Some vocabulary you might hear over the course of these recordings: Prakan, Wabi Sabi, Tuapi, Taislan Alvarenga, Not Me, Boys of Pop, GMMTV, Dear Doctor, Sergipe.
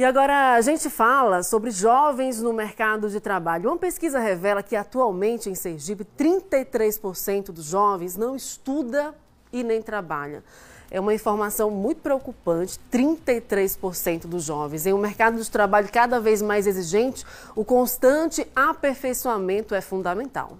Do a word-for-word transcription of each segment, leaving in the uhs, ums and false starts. E agora a gente fala sobre jovens no mercado de trabalho. Uma pesquisa revela que atualmente em Sergipe, trinta e três por cento dos jovens não estuda e nem trabalha. É uma informação muito preocupante, trinta e três por cento dos jovens. Em um mercado de trabalho cada vez mais exigente, o constante aperfeiçoamento é fundamental.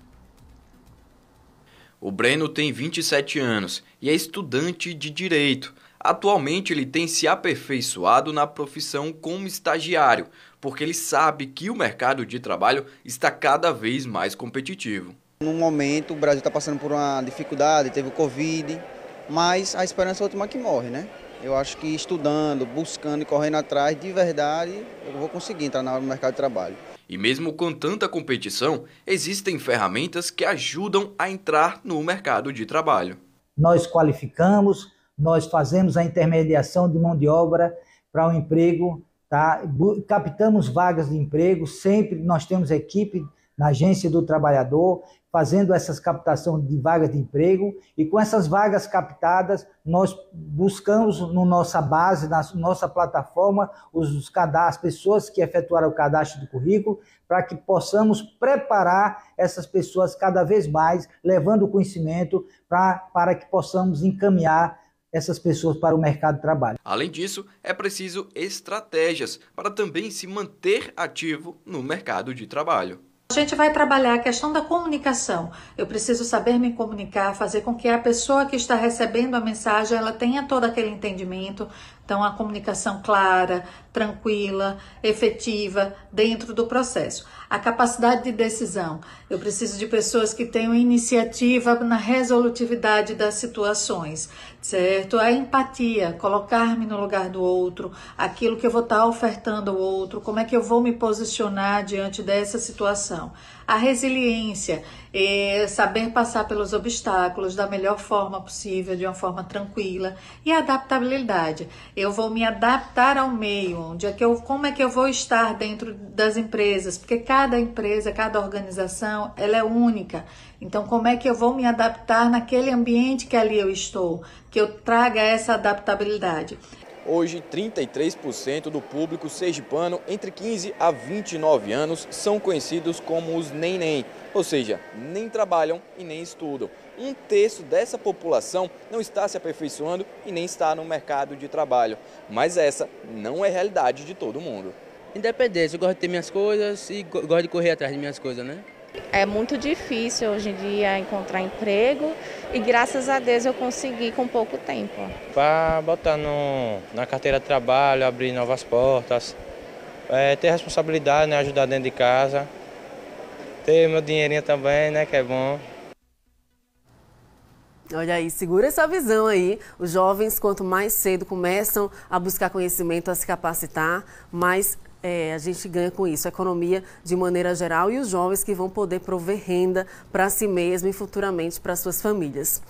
O Breno tem vinte e sete anos e é estudante de Direito. Atualmente ele tem se aperfeiçoado na profissão como estagiário, porque ele sabe que o mercado de trabalho está cada vez mais competitivo. No momento o Brasil está passando por uma dificuldade, teve o Covid, mas a esperança é a última que morre, né? Eu acho que estudando, buscando e correndo atrás, de verdade, eu vou conseguir entrar no mercado de trabalho. E mesmo com tanta competição, existem ferramentas que ajudam a entrar no mercado de trabalho. Nós qualificamos, nós fazemos a intermediação de mão de obra para o emprego, tá? Captamos vagas de emprego, sempre nós temos equipe na agência do trabalhador, fazendo essas captação de vagas de emprego, e com essas vagas captadas, nós buscamos na nossa base, na nossa plataforma, os cadastros, as pessoas que efetuaram o cadastro do currículo, para que possamos preparar essas pessoas cada vez mais, levando o conhecimento pra, para que possamos encaminhar essas pessoas para o mercado de trabalho. Além disso, é preciso estratégias para também se manter ativo no mercado de trabalho. A gente vai trabalhar a questão da comunicação. Eu preciso saber me comunicar, fazer com que a pessoa que está recebendo a mensagem, ela tenha todo aquele entendimento. Então, a comunicação clara, tranquila, efetiva dentro do processo. A capacidade de decisão. Eu preciso de pessoas que tenham iniciativa na resolutividade das situações, certo? A empatia, colocar-me no lugar do outro, aquilo que eu vou estar ofertando ao outro, como é que eu vou me posicionar diante dessa situação. A resiliência, é saber passar pelos obstáculos da melhor forma possível, de uma forma tranquila. E a adaptabilidade. Eu vou me adaptar ao meio, onde é que eu, como é que eu vou estar dentro das empresas, porque cada empresa, cada organização, ela é única. Então, como é que eu vou me adaptar naquele ambiente que ali eu estou, que eu traga essa adaptabilidade. Hoje, trinta e três por cento do público sergipano entre quinze a vinte e nove anos são conhecidos como os nem-nem, ou seja, nem trabalham e nem estudam. Um terço dessa população não está se aperfeiçoando e nem está no mercado de trabalho. Mas essa não é a realidade de todo mundo. Independência, eu gosto de ter minhas coisas e gosto de correr atrás de minhas coisas, né? É muito difícil hoje em dia encontrar emprego e graças a Deus eu consegui com pouco tempo. Para botar no, na carteira de trabalho, abrir novas portas, é, ter responsabilidade, né, ajudar dentro de casa, ter meu dinheirinho também, né, que é bom. Olha aí, segura essa visão aí. Os jovens, quanto mais cedo começam a buscar conhecimento, a se capacitar, mais É, a gente ganha com isso, a economia de maneira geral e os jovens que vão poder prover renda para si mesmo e futuramente para suas famílias.